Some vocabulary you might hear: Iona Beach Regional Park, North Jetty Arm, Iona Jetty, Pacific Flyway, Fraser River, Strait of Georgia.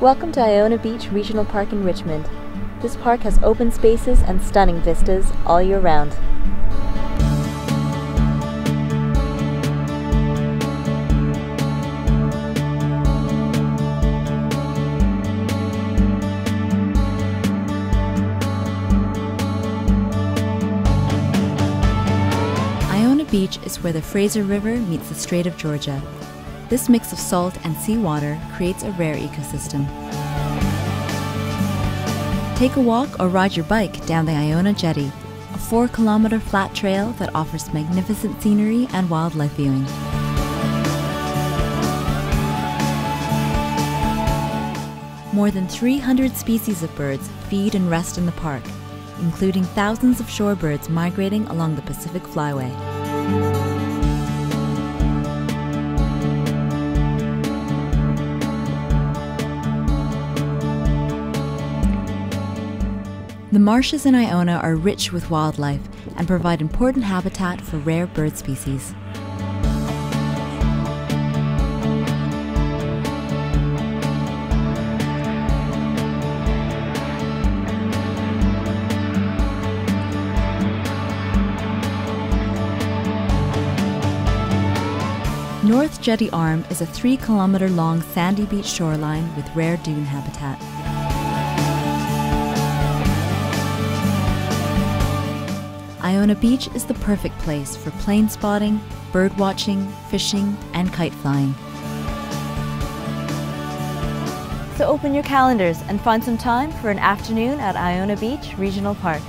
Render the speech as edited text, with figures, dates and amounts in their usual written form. Welcome to Iona Beach Regional Park in Richmond. This park has open spaces and stunning vistas all year round. Iona Beach is where the Fraser River meets the Strait of Georgia. This mix of salt and seawater creates a rare ecosystem. Take a walk or ride your bike down the Iona Jetty, a 4-kilometer flat trail that offers magnificent scenery and wildlife viewing. More than 300 species of birds feed and rest in the park, including thousands of shorebirds migrating along the Pacific Flyway. The marshes in Iona are rich with wildlife and provide important habitat for rare bird species. North Jetty Arm is a 3-kilometer long sandy beach shoreline with rare dune habitat. Iona Beach is the perfect place for plane spotting, bird watching, fishing, and kite flying. So open your calendars and find some time for an afternoon at Iona Beach Regional Park.